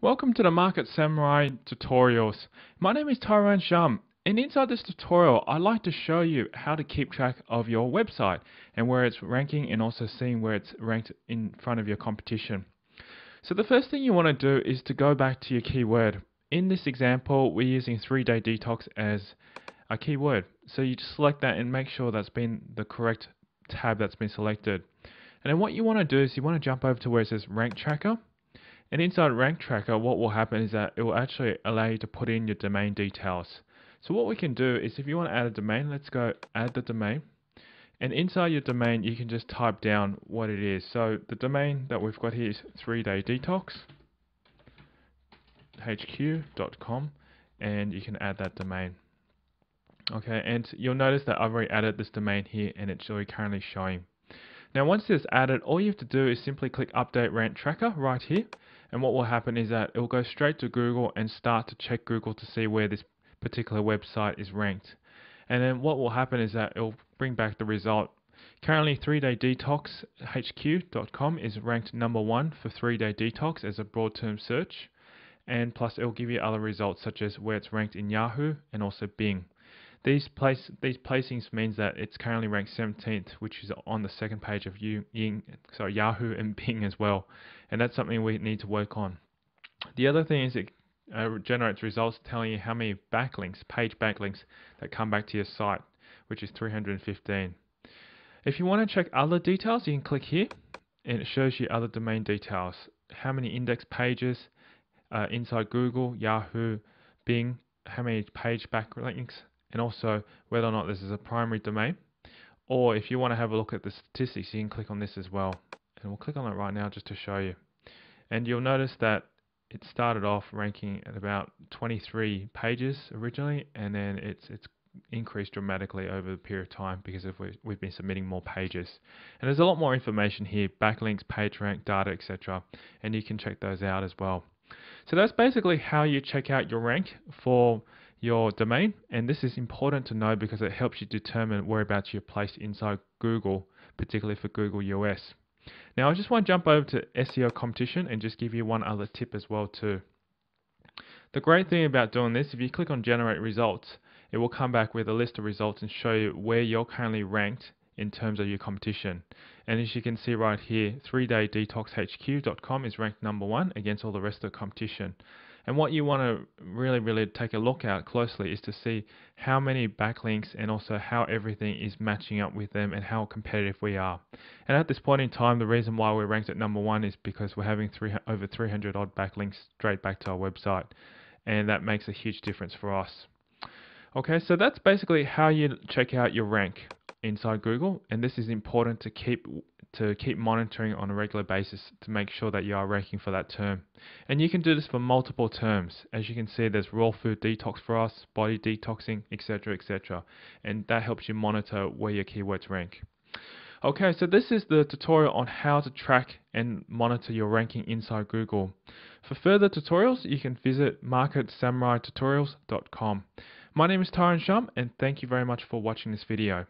Welcome to the Market Samurai tutorials. My name is Tyrone Shum, and inside this tutorial I'd like to show you how to keep track of your website and where it's ranking, and also seeing where it's ranked in front of your competition. So the first thing you want to do is to go back to your keyword. In this example, we're using 3-day detox as a keyword. So you just select that and make sure that's been the correct tab that's been selected. And then what you want to do is you want to jump over to where it says Rank Tracker. And inside Rank Tracker, what will happen is that it will actually allow you to put in your domain details. So what we can do is, if you want to add a domain, let's go add the domain. And inside your domain, you can just type down what it is. So the domain that we've got here is 3daydetoxhq.com, and you can add that domain. Okay, and you'll notice that I've already added this domain here, and it's already currently showing. Now once it's added, all you have to do is simply click Update Rank Tracker right here. And what will happen is that it will go straight to Google and start to check Google to see where this particular website is ranked. And then what will happen is that it will bring back the result. Currently, 3daydetoxhq.com is ranked number 1 for 3-day detox as a broad term search. And plus it will give you other results, such as where it's ranked in Yahoo and also Bing. These placings means that it's currently ranked 17th, which is on the second page of Yahoo and Bing as well. And that's something we need to work on. The other thing is it generates results telling you how many backlinks, page backlinks, that come back to your site, which is 315. If you want to check other details, you can click here, and it shows you other domain details. How many index pages inside Google, Yahoo, Bing, how many page backlinks, and also whether or not this is a primary domain. Or if you want to have a look at the statistics, you can click on this as well. And we'll click on it right now just to show you. And you'll notice that it started off ranking at about 23 pages originally, and then it's increased dramatically over the period of time because of we've been submitting more pages. And there's a lot more information here, backlinks, PageRank, data, etc. And you can check those out as well. So that's basically how you check out your rank for your domain, and this is important to know because it helps you determine whereabouts you're placed inside Google, particularly for Google US. Now I just want to jump over to SEO competition and just give you one other tip as well too. The great thing about doing this, if you click on generate results, it will come back with a list of results and show you where you're currently ranked in terms of your competition. And as you can see right here, 3daydetoxhq.com is ranked number 1 against all the rest of the competition. And what you want to really take a look at closely is to see how many backlinks and also how everything is matching up with them and how competitive we are. And at this point in time, the reason why we're ranked at number 1 is because we're having over 300 odd backlinks straight back to our website. And that makes a huge difference for us. Okay, so that's basically how you check out your rank inside Google, and this is important to keep monitoring on a regular basis to make sure that you are ranking for that term. And you can do this for multiple terms. As you can see, there's raw food detox for us, body detoxing, etc., etc. And that helps you monitor where your keywords rank. Okay, so this is the tutorial on how to track and monitor your ranking inside Google. For further tutorials, you can visit marketsamuraitutorials.com. My name is Tyrone Shum, and thank you very much for watching this video.